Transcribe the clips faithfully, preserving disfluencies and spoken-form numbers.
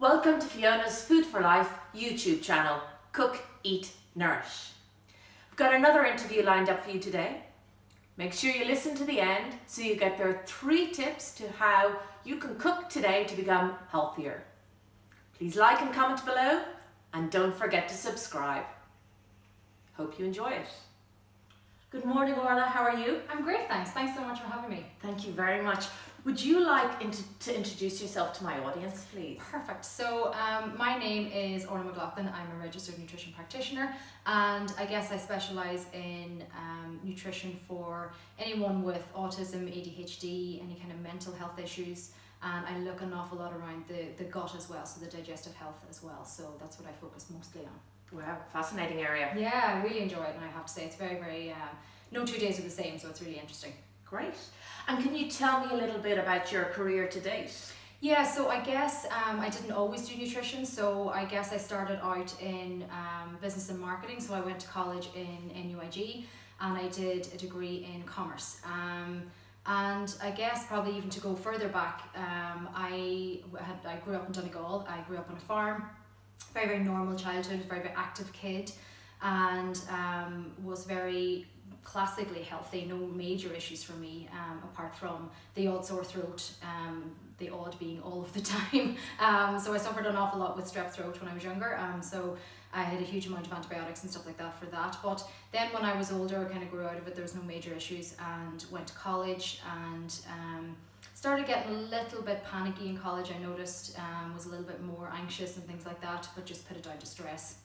Welcome to Fiona's Food for Life YouTube channel, Cook, Eat, Nourish. We've got another interview lined up for you today. Make sure you listen to the end so you get their three tips to how you can cook today to become healthier. Please like and comment below and don't forget to subscribe. Hope you enjoy it. Good morning, Orla, how are you? I'm great, thanks. Thanks so much for having me. Thank you very much. Would you like int to introduce yourself to my audience, please? Perfect. So um, my name is Orla McLaughlin. I'm a registered nutrition practitioner, and I guess I specialise in um, nutrition for anyone with autism, A D H D, any kind of mental health issues, and I look an awful lot around the, the gut as well, so the digestive health as well. So that's what I focus mostly on. Wow, fascinating area. Yeah, I really enjoy it, and I have to say it's very, very, um, no two days are the same, so it's really interesting. Great. And can you tell me a little bit about your career to date? Yeah, so I guess um, I didn't always do nutrition, so I guess I started out in um, business and marketing. So I went to college in N U I G and I did a degree in commerce. Um, and I guess probably even to go further back, um, I, had, I grew up in Donegal. I grew up on a farm, very, very normal childhood, very, very active kid, and um, was very classically healthy, no major issues for me um, apart from the odd sore throat, um, the odd being all of the time. Um, so I suffered an awful lot with strep throat when I was younger, um, so I had a huge amount of antibiotics and stuff like that for that. But then when I was older, I kind of grew out of it. There was no major issues, and went to college and um, started getting a little bit panicky in college, I noticed, um, was a little bit more anxious and things like that, but just put it down to stress.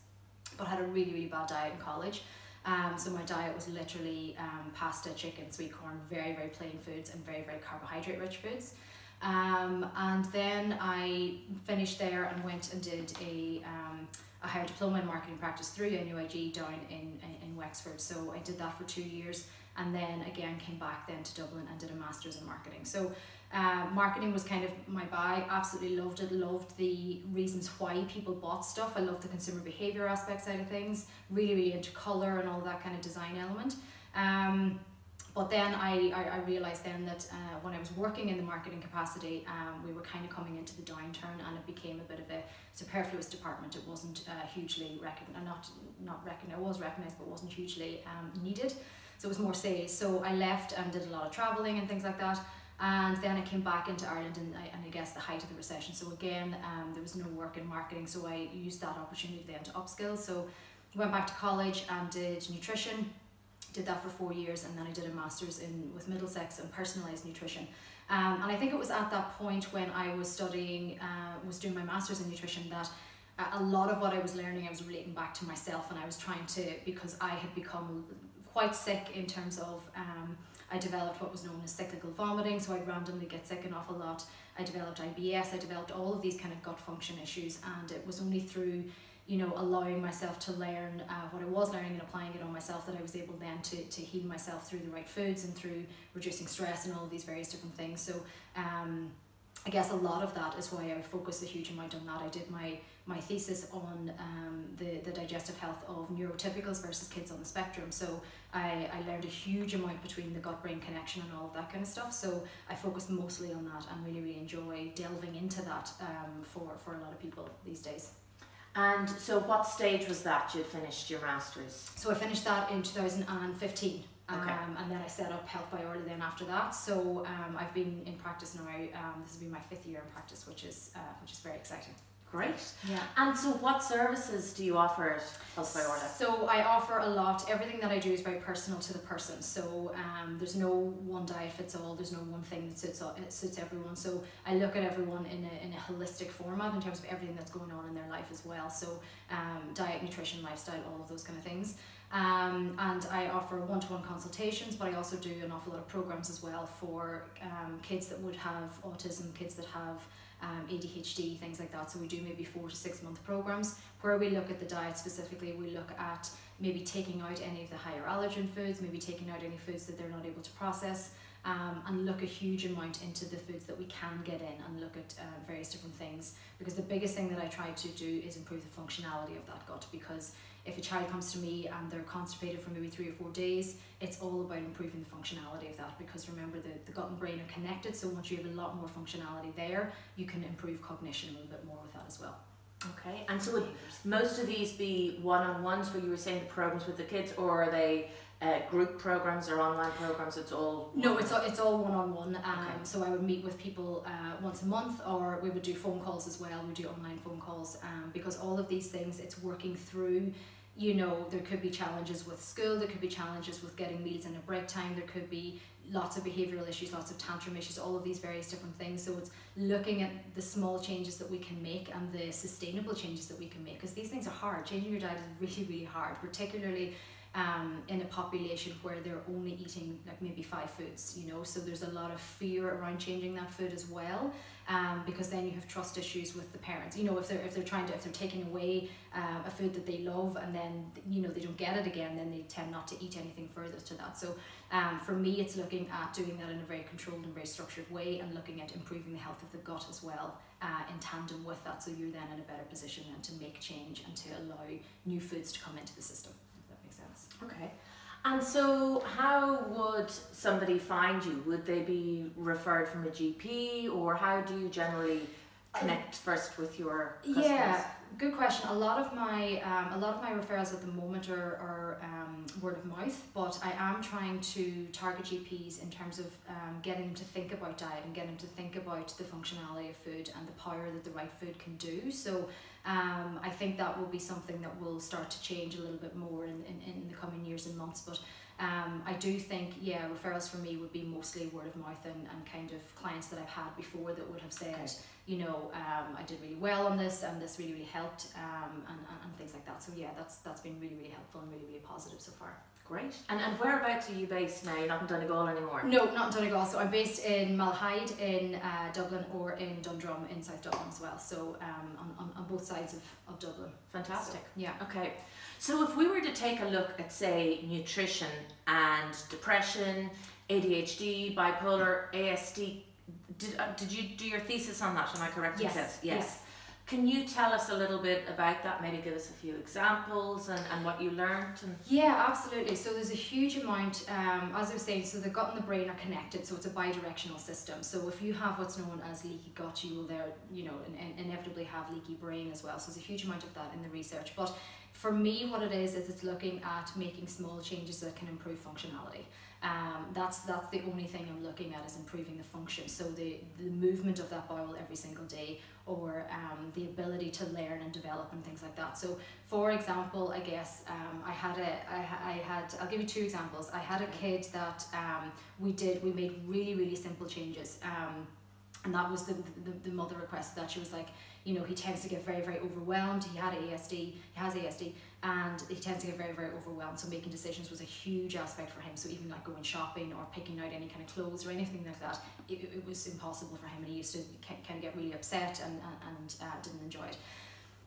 But I had a really, really bad diet in college. Um, so my diet was literally um, pasta, chicken, sweet corn, very, very plain foods and very, very carbohydrate rich foods. Um, and then I finished there and went and did a, um, a higher diploma in marketing practice through N U I G down in, in, in Wexford. So I did that for two years and then again came back then to Dublin and did a master's in marketing. So uh, marketing was kind of my bag. Absolutely loved it, loved the reasons why people bought stuff. I loved the consumer behaviour aspect side of things, really, really into colour and all that kind of design element. Um, but then I, I, I realised then that uh, when I was working in the marketing capacity, um, we were kind of coming into the downturn and it became a bit of a superfluous department. It wasn't uh, hugely, recogn not, not recognised, it was recognised but wasn't hugely um, needed. So it was more sales. So I left and did a lot of travelling and things like that. And then I came back into Ireland and I, and I guess the height of the recession. So again, um, there was no work in marketing. So I used that opportunity then to upskill. So went back to college and did nutrition, did that for four years. And then I did a master's in with Middlesex in personalised nutrition. Um, and I think it was at that point when I was studying, uh, was doing my master's in nutrition that a lot of what I was learning, I was relating back to myself. And I was trying to, because I had become quite sick in terms of, um, I developed what was known as cyclical vomiting, so I'd randomly get sick an awful lot. I developed I B S, I developed all of these kind of gut function issues, and it was only through, you know, allowing myself to learn uh, what I was learning and applying it on myself that I was able then to, to heal myself through the right foods and through reducing stress and all of these various different things. So um, I guess a lot of that is why I focused a huge amount on that. I did my my thesis on um, the, the digestive health of neurotypicals versus kids on the spectrum. So I, I learned a huge amount between the gut-brain connection and all of that kind of stuff. So I focused mostly on that and really, really enjoy delving into that um, for, for a lot of people these days. And so what stage was that you finished your master's? So I finished that in two thousand fifteen. Okay. Um, and then I set up Health by Orla then after that. So um, I've been in practice now, um, this will be my fifth year in practice, which is, uh, which is very exciting. Great. Yeah. And so what services do you offer at Health by Orla? So I offer a lot. Everything that I do is very personal to the person. So um, there's no one diet fits all. There's no one thing that suits, all, suits everyone. So I look at everyone in a, in a holistic format in terms of everything that's going on in their life as well. So um, diet, nutrition, lifestyle, all of those kind of things. Um, and I offer one-to-one consultations, but I also do an awful lot of programs as well for um, kids that would have autism, kids that have um, A D H D, things like that. So we do maybe four to six month programs where we look at the diet specifically. We look at maybe taking out any of the higher allergen foods, maybe taking out any foods that they're not able to process. um, and look a huge amount into the foods that we can get in and look at uh, various different things, because the biggest thing that I try to do is improve the functionality of that gut. Because if a child comes to me and they're constipated for maybe three or four days, it's all about improving the functionality of that, because remember the, the gut and brain are connected, so once you have a lot more functionality there, you can improve cognition a little bit more with that as well. Okay, and so would most of these be one-on-ones where you were saying the programs with the kids, or are they uh, group programs or online programs? It's all no, it's all it's all one-on-one. Um, okay. So I would meet with people uh, once a month, or we would do phone calls as well. We do online phone calls, um, because all of these things, it's working through. You know, there could be challenges with school, there could be challenges with getting meals in a break time, there could be lots of behavioural issues, lots of tantrum issues, all of these various different things. So it's looking at the small changes that we can make and the sustainable changes that we can make, because these things are hard. Changing your diet is really, really hard, particularly um, in a population where they're only eating like maybe five foods, you know, so there's a lot of fear around changing that food as well. Um, because then you have trust issues with the parents. You know, if they're if they're trying to if they're taking away uh, a food that they love, and then you know they don't get it again, then they tend not to eat anything further to that. So um, for me, it's looking at doing that in a very controlled and very structured way, and looking at improving the health of the gut as well uh, in tandem with that. So you're then in a better position then to make change and to allow new foods to come into the system. If that makes sense. Okay. And so how would somebody find you? Would they be referred from a G P, or how do you generally connect first with your customers? Yeah, good question. A lot of my um, a lot of my referrals at the moment are, are um, word of mouth, but I am trying to target G Ps in terms of um, getting them to think about diet and getting them to think about the functionality of food and the power that the right food can do. So Um, I think that will be something that will start to change a little bit more in, in, in the coming years and months. But um, I do think, yeah, referrals for me would be mostly word of mouth and, and kind of clients that I've had before that would have said, okay, you know, um, I did really well on this and this really, really helped, um, and, and, and things like that. So yeah, that's that's been really, really helpful and really, really positive so far. Great. And, and whereabouts are you based now? You're not in Donegal anymore? No, not in Donegal. So I'm based in Malahide in uh, Dublin, or in Dundrum in South Dublin as well. So um, on, on, on both sides of, of Dublin. Fantastic. So, yeah. Okay. So if we were to take a look at, say, nutrition and depression, A D H D, bipolar, A S D, did, uh, did you do your thesis on that? Am I correct? Yes. Yes. Yes. Can you tell us a little bit about that? Maybe give us a few examples and, and what you learned. And yeah, absolutely. So there's a huge amount, um, as I was saying, so the gut and the brain are connected, so it's a bi-directional system. So if you have what's known as leaky gut, you will there, you know, in, in inevitably have leaky brain as well. So there's a huge amount of that in the research. But for me, what it is, is it's looking at making small changes that can improve functionality. Um, that's that's the only thing I'm looking at, is improving the function. So the, the movement of that bowel every single day, or um, the ability to learn and develop and things like that. So for example, I guess um, I had a, I, I had, I'll give you two examples. I had a kid that um, we did, we made really, really simple changes. Um, and that was the, the, the mother requested that. She was like, you know, he tends to get very, very overwhelmed. He had A S D, he has A S D, and he tends to get very, very overwhelmed. So making decisions was a huge aspect for him. So even like going shopping or picking out any kind of clothes or anything like that, it, it was impossible for him. And he used to kind of get really upset and, and uh, didn't enjoy it.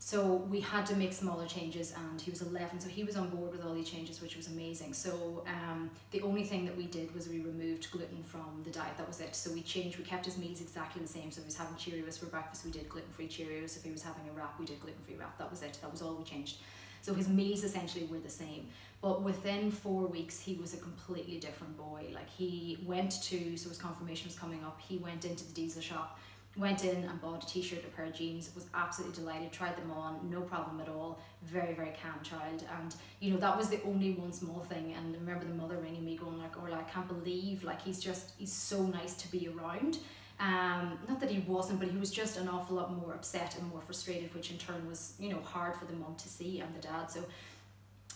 So we had to make smaller changes, and he was eleven, so he was on board with all these changes, which was amazing. So um, the only thing that we did was we removed gluten from the diet. That was it. So we changed, we kept his meals exactly the same. So if he was having Cheerios for breakfast, we did gluten-free Cheerios. If he was having a wrap, we did gluten-free wrap. That was it. That was all we changed. So his meals essentially were the same. But within four weeks, he was a completely different boy. Like he went to, so his confirmation was coming up, he went into the diesel shop, went in and bought a t-shirt, a pair of jeans, was absolutely delighted, tried them on, no problem at all, very, very calm child. And, you know, that was the only one small thing. And I remember the mother ringing me going like, Orla, I can't believe, like, he's just, he's so nice to be around. Um, not that he wasn't, but he was just an awful lot more upset and more frustrated, which in turn was, you know, hard for the mum to see and the dad. So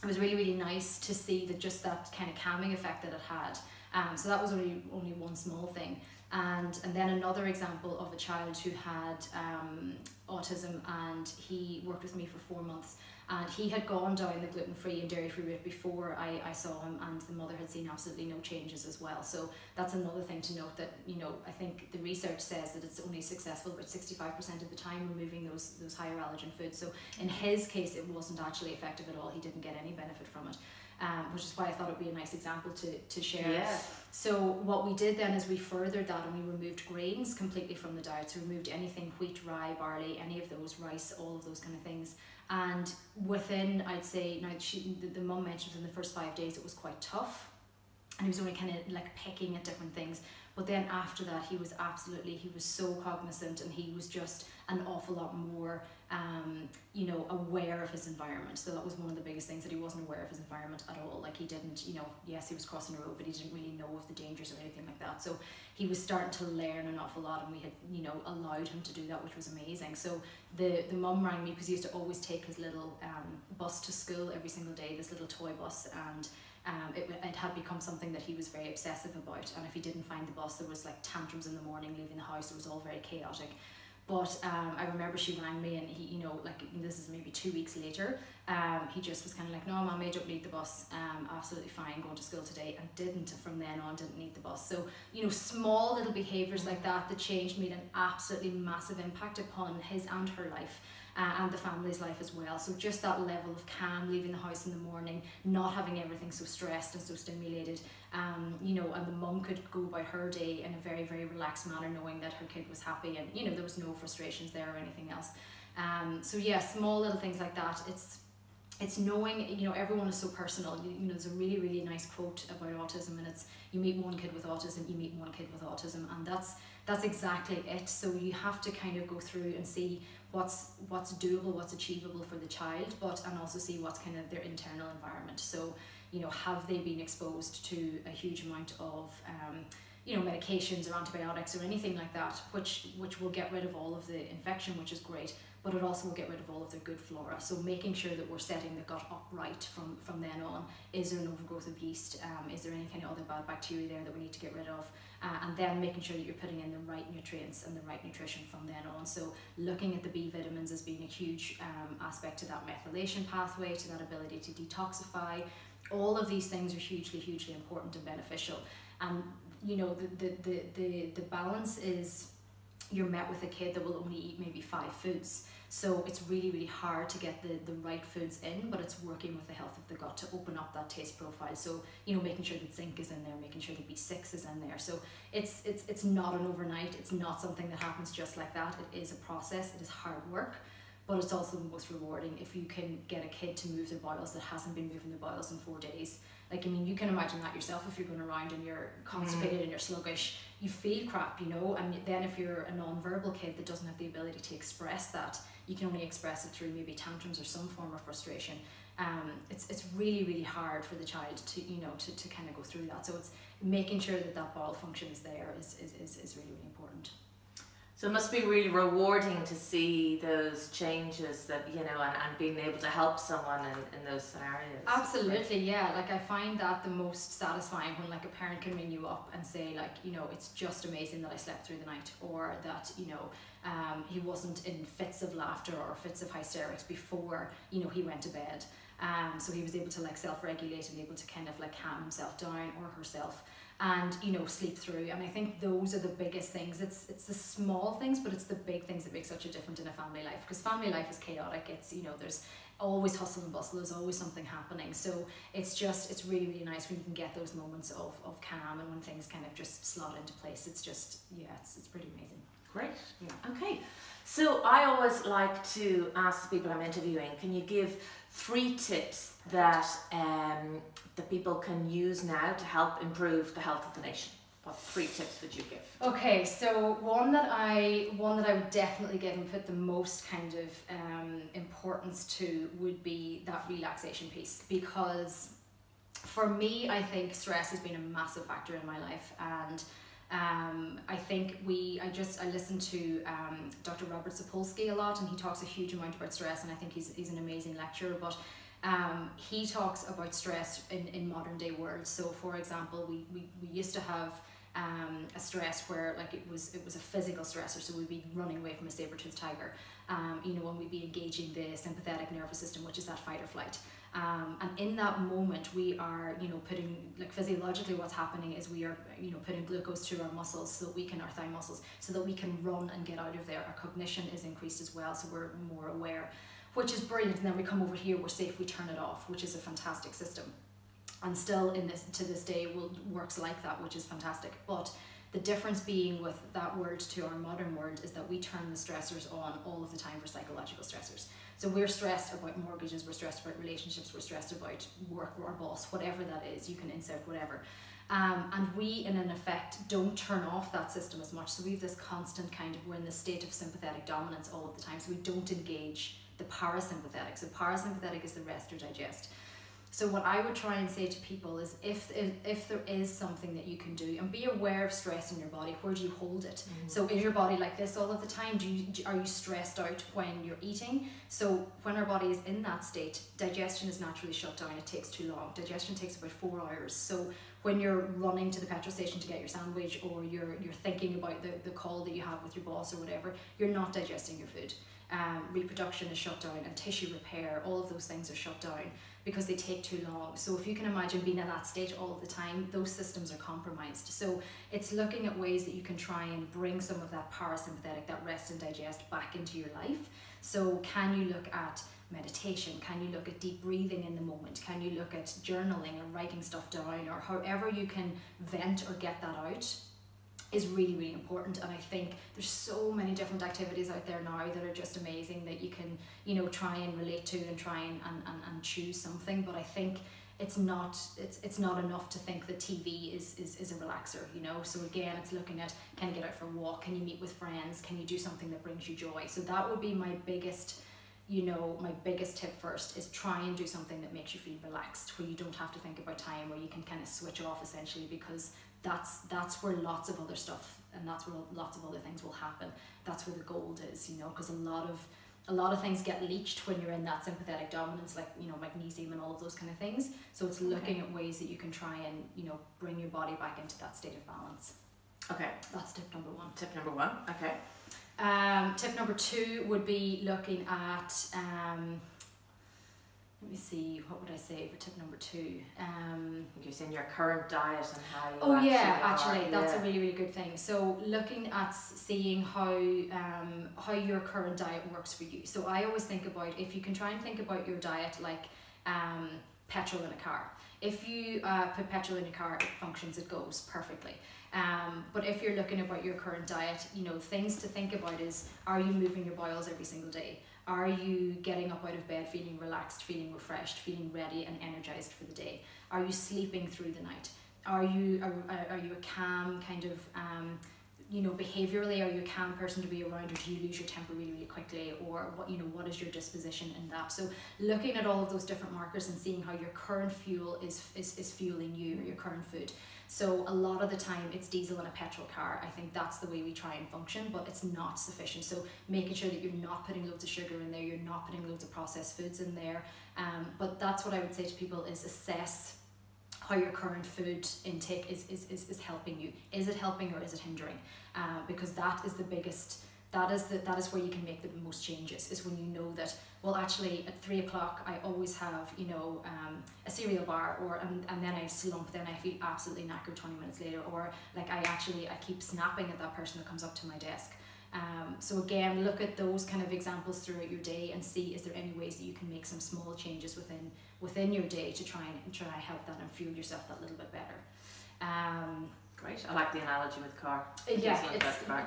it was really, really nice to see that, just that kind of calming effect that it had. Um, so that was only, only one small thing. And, and then another example of a child who had um, autism, and he worked with me for four months and he had gone down the gluten-free and dairy-free route before I, I saw him, and the mother had seen absolutely no changes as well. So that's another thing to note, that, you know, I think the research says that it's only successful about sixty-five percent of the time removing those, those higher allergen foods. So in his case, it wasn't actually effective at all. He didn't get any benefit from it. um, which is why I thought it would be a nice example to, to share. Yeah. So what we did then is we furthered that and we removed grains completely from the diet. So we removed anything, wheat, rye, barley, any of those, rice, all of those kind of things. And within, I'd say, now she, the, the mum mentioned in the first five days it was quite tough. And he was only kind of like picking at different things. But then after that, he was absolutely, he was so cognizant, and he was just an awful lot more, um, you know, aware of his environment. So that was one of the biggest things, that he wasn't aware of his environment at all. Like he didn't, you know, yes, he was crossing the road, but he didn't really know of the dangers or anything like that. So he was starting to learn an awful lot, and we had, you know, allowed him to do that, which was amazing. So the, the mum rang me because he used to always take his little um, bus to school every single day, this little toy bus, and Um, it, it had become something that he was very obsessive about, and if he didn't find the bus, there was like tantrums in the morning leaving the house. It was all very chaotic. But um, I remember she rang me, and he, you know, like this is maybe two weeks later, um, he just was kind of like, no mum, I don't need the bus, um, absolutely fine, going to school today, and didn't, from then on, didn't need the bus. So, you know, small little behaviours like that that changed made an absolutely massive impact upon his and her life. Uh, and the family's life as well. So just that level of calm, leaving the house in the morning, not having everything so stressed and so stimulated, um, you know, and the mum could go about her day in a very, very relaxed manner, knowing that her kid was happy, and, you know, there was no frustrations there or anything else. Um, so yeah, small little things like that. It's It's knowing, you know, everyone is so personal. You, you know, there's a really, really nice quote about autism, and it's, you meet one kid with autism, you meet one kid with autism, and that's that's exactly it. So you have to kind of go through and see what's what's doable, what's achievable for the child, but and also see what's kind of their internal environment. So, you know, have they been exposed to a huge amount of um, you know, medications or antibiotics or anything like that, which which will get rid of all of the infection, which is great, but it also will get rid of all of their good flora. So making sure that we're setting the gut up right from, from then on. Is there an overgrowth of yeast? Um, is there any kind of other bad bacteria there that we need to get rid of? Uh, and then making sure that you're putting in the right nutrients and the right nutrition from then on. So looking at the B vitamins as being a huge um, aspect to that methylation pathway, to that ability to detoxify. All of these things are hugely, hugely important and beneficial. And you know, the, the, the, the, the balance is, you're met with a kid that will only eat maybe five foods. So it's really, really hard to get the, the right foods in, but it's working with the health of the gut to open up that taste profile. So, you know, making sure that zinc is in there, making sure that B six is in there. So it's, it's, it's not an overnight, it's not something that happens just like that. It is a process, it is hard work, but it's also the most rewarding if you can get a kid to move their bowels that hasn't been moving their bowels in four days. Like, I mean, you can imagine that yourself. If you're going around and you're constipated mm. and you're sluggish, you feel crap, you know. And then if you're a non-verbal kid that doesn't have the ability to express that, you can only express it through maybe tantrums or some form of frustration. Um, it's, it's really, really hard for the child to, you know, to, to kind of go through that. So it's making sure that that bowel function is there is, is, is, is really, really important. So it must be really rewarding to see those changes that, you know, and, and being able to help someone in, in those scenarios. Absolutely, yeah. Like I find that the most satisfying when like a parent can ring you up and say like, you know, it's just amazing that I slept through the night, or that, you know, um, he wasn't in fits of laughter or fits of hysterics before, you know, he went to bed. Um, so he was able to like self-regulate and able to kind of like calm himself down or herself. And, you know, sleep through. And I think those are the biggest things. It's it's the small things, but it's the big things that make such a difference in a family life, because family life is chaotic. It's, you know, there's always hustle and bustle, there's always something happening. So it's just, it's really, really nice when you can get those moments of, of calm, and when things kind of just slot into place. It's just, yeah, it's, it's pretty amazing. Great. Yeah. Okay. So I always like to ask the people I'm interviewing, can you give three tips that um, that people can use now to help improve the health of the nation? What three tips would you give? Okay, so one that I one that I would definitely give and put the most kind of um, importance to would be that relaxation piece, because for me, I think stress has been a massive factor in my life. And Um, I think we, I just, I listen to um, Doctor Robert Sapolsky a lot, and he talks a huge amount about stress, and I think he's, he's an amazing lecturer, but um, he talks about stress in, in modern day world. So for example, we, we, we used to have um, a stress where like it was, it was a physical stressor, so we'd be running away from a saber-toothed tiger, um, you know, and we'd be engaging the sympathetic nervous system, which is that fight or flight. Um, and in that moment, we are, you know, putting, like physiologically what's happening is we are, you know, putting glucose through our muscles so that we can, our thigh muscles, so that we can run and get out of there. Our cognition is increased as well, so we're more aware, which is brilliant. And then we come over here, we're safe, we turn it off, which is a fantastic system. and still in this to this day will works like that, which is fantastic. But the difference being with that word to our modern word is that we turn the stressors on all of the time for psychological stressors. So we're stressed about mortgages, we're stressed about relationships, we're stressed about work or boss, whatever that is, you can insert whatever. Um, and we, in an effect, don't turn off that system as much. So we have this constant kind of, we're in this state of sympathetic dominance all of the time. So we don't engage the parasympathetic. So parasympathetic is the rest or digest. So what I would try and say to people is if, if there is something that you can do, and be aware of stress in your body, where do you hold it? Mm-hmm. So is your body like this all of the time? Do you, are you stressed out when you're eating? So when our body is in that state, digestion is naturally shut down, it takes too long. Digestion takes about four hours. So when you're running to the petrol station to get your sandwich, or you're, you're thinking about the, the call that you have with your boss or whatever, you're not digesting your food. Um, reproduction is shut down, and tissue repair, all of those things are shut down because they take too long. So if you can imagine being in that state all the time, those systems are compromised. So it's looking at ways that you can try and bring some of that parasympathetic, that rest and digest, back into your life. So can you look at meditation? Can you look at deep breathing in the moment? Can you look at journaling or writing stuff down, or however you can vent or get that out? Is really, really important. And I think there's so many different activities out there now that are just amazing that you can, you know, try and relate to and try and, and, and, and choose something. But I think it's not it's it's not enough to think that T V is, is, is a relaxer, you know. So again, it's looking at, can you get out for a walk? Can you meet with friends? Can you do something that brings you joy? So that would be my biggest, you know, my biggest tip first is try and do something that makes you feel relaxed, where you don't have to think about time, where you can kind of switch off essentially, because that's that's where lots of other stuff, and that's where lots of other things will happen. That's where the gold is, you know, because a lot of a lot of things get leached when you're in that sympathetic dominance, like, you know, magnesium and all of those kind of things. So it's looking okay. at ways that you can try and, you know, bring your body back into that state of balance. Okay, that's tip number one. Tip number one. Okay. Um, tip number two would be looking at, um, let me see, what would I say for tip number two? Um, You're saying your current diet and how you Oh actually yeah, actually, are. that's yeah. a really, really good thing. So looking at seeing how, um, how your current diet works for you. So I always think about, if you can try and think about your diet like um, petrol in a car. If you uh, put petrol in a car, it functions, it goes perfectly. Um, but if you're looking about your current diet, you know, things to think about is, are you moving your bowels every single day? Are you getting up out of bed feeling relaxed, feeling refreshed, feeling ready and energized for the day? Are you sleeping through the night? Are you are, are you a calm kind of, um, you know, behaviorally, are you a calm person to be around, or do you lose your temper really, really quickly? Or what, you know, what is your disposition in that? So looking at all of those different markers and seeing how your current fuel is, is, is fueling you, or your current food. So a lot of the time it's diesel in a petrol car. I think that's the way we try and function, but it's not sufficient. So making sure that you're not putting loads of sugar in there, you're not putting loads of processed foods in there. Um, but that's what I would say to people is assess how your current food intake is, is, is, is helping you. Is it helping or is it hindering? Uh, because that is the biggest, that is, the, that is where you can make the most changes, is when you know that, well, actually at three o'clock I always have, you know, um, a cereal bar, or and, and then I slump, then I feel absolutely knackered twenty minutes later, or like I actually, I keep snapping at that person that comes up to my desk. Um, so again, look at those kind of examples throughout your day and see, is there any ways that you can make some small changes within within your day to try and try and help that and fuel yourself that little bit better. Um, Great. I like the analogy with car. Yeah, it's,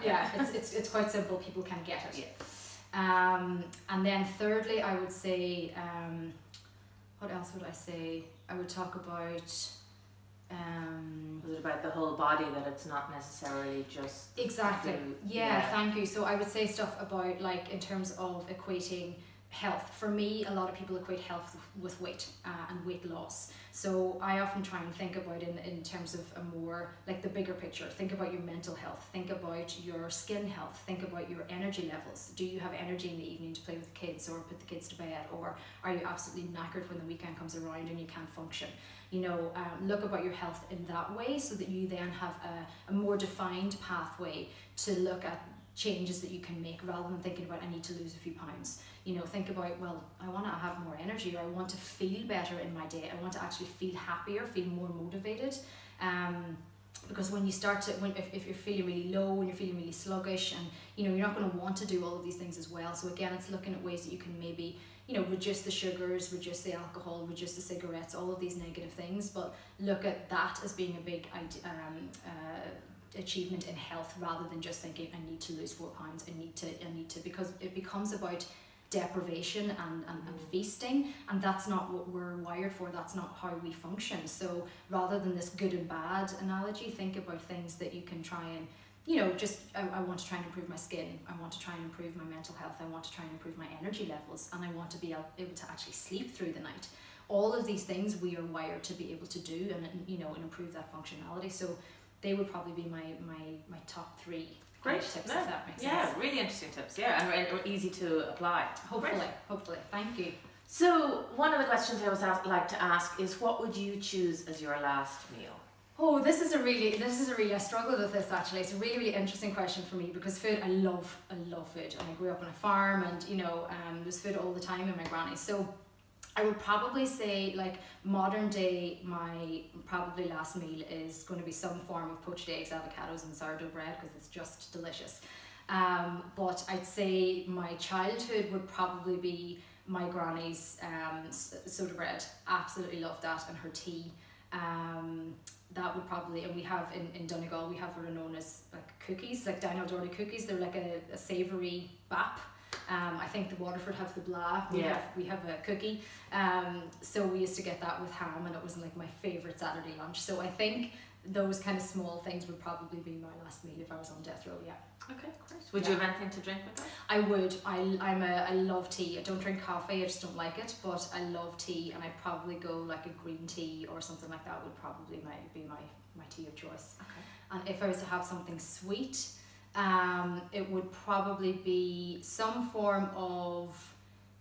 yeah, it's, it's, it's quite simple. People can get it. Yeah. Um, and then thirdly, I would say, um, what else would I say? I would talk about... Um, was it about the whole body, that it's not necessarily just... Exactly. Food? Yeah, yeah, thank you. So I would say stuff about, like, in terms of equating health. For me, a lot of people equate health with weight uh, and weight loss. So I often try and think about in, in terms of a more, like, the bigger picture. Think about your mental health, think about your skin health, think about your energy levels. Do you have energy in the evening to play with the kids or put the kids to bed? Or are you absolutely knackered when the weekend comes around and you can't function? You know, um, look about your health in that way, so that you then have a, a more defined pathway to look at changes that you can make, rather than thinking about, I need to lose a few pounds. You know, think about, well, I want to have more energy, or I want to feel better in my day. I want to actually feel happier, feel more motivated. Um, because when you start to, when, if, if you're feeling really low and you're feeling really sluggish, and, you know, you're not going to want to do all of these things as well. So again, it's looking at ways that you can maybe you know, reduce the sugars, reduce the alcohol, reduce the cigarettes, all of these negative things, but look at that as being a big um, uh, achievement in health, rather than just thinking I need to lose four pounds, I need to, I need to, because it becomes about deprivation and, and, and feasting, and that's not what we're wired for, that's not how we function. So rather than this good and bad analogy, think about things that you can try and, you know, just I, I want to try and improve my skin, I want to try and improve my mental health, I want to try and improve my energy levels, and I want to be able to actually sleep through the night. All of these things we are wired to be able to do, and, and you know, and improve that functionality. So they would probably be my my, my top three. Great tips, no, if that makes yeah, sense. Yeah, really interesting tips, yeah, and, and easy to apply. Hopefully, Great. hopefully, thank you. So one of the questions I always like to ask is, what would you choose as your last meal? Oh, this is a really, this is a really, I struggled with this actually. It's a really, really interesting question for me, because food, I love, I love food. And I grew up on a farm, and you know, um, there's food all the time in my granny. So I would probably say, like, modern day, my probably last meal is going to be some form of poached eggs, avocados and sourdough bread, because it's just delicious. Um, but I'd say my childhood would probably be my granny's um, soda bread. Absolutely loved that, and her tea. Um, that would probably, and we have in, in Donegal, we have what are known as like cookies, like Dan O'Dorley cookies. They're like a, a savoury bap. Um, I think the Waterford have the blah, we, yeah. have, we have a cookie. Um, so we used to get that with ham, and it was like my favourite Saturday lunch. So I think those kind of small things would probably be my last meal if I was on death row, yeah. Okay, great. Would yeah. you have anything to drink with that? I would. I, I'm a, I love tea. I don't drink coffee, I just don't like it, but I love tea, and I'd probably go like a green tea or something like that would probably my, be my, my tea of choice. Okay. And if I was to have something sweet, Um, it would probably be some form of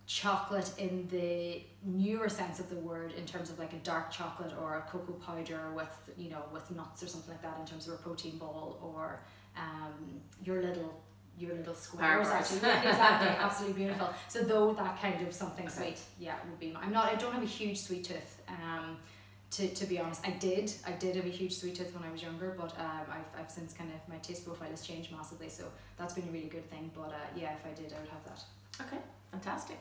chocolate in the newer sense of the word, in terms of like a dark chocolate or a cocoa powder with, you know, with nuts or something like that, in terms of a protein ball, or um, your little your little squares. Actually, exactly, absolutely beautiful. So though that kind of something okay. sweet, yeah, would be. I'm not. I don't have a huge sweet tooth. Um, To, to be honest, I did. I did have a huge sweet tooth when I was younger, but um, I've, I've since kind of, my taste profile has changed massively, so that's been a really good thing. But uh, yeah, if I did, I would have that. Okay, fantastic.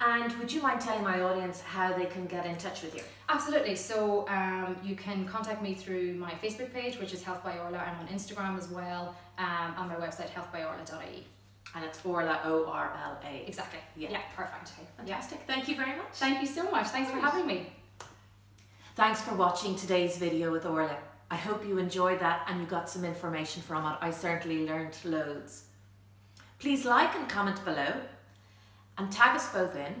And would you mind telling my audience how they can get in touch with you? Absolutely. So um, you can contact me through my Facebook page, which is Health by Orla. I'm on Instagram as well, um, and my website, health by orla dot I E. And it's Orla, O R L A. Exactly. Yeah, yeah, perfect. Okay, fantastic. Yeah. Thank you very much. Thank you so much. Thanks for having me. Thanks for watching today's video with Orla. I hope you enjoyed that and you got some information from it. I certainly learned loads. Please like and comment below, and tag us both in.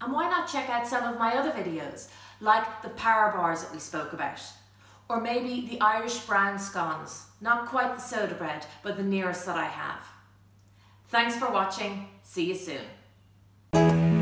And why not check out some of my other videos, like the power bars that we spoke about, or maybe the Irish brown scones, not quite the soda bread, but the nearest that I have. Thanks for watching. See you soon.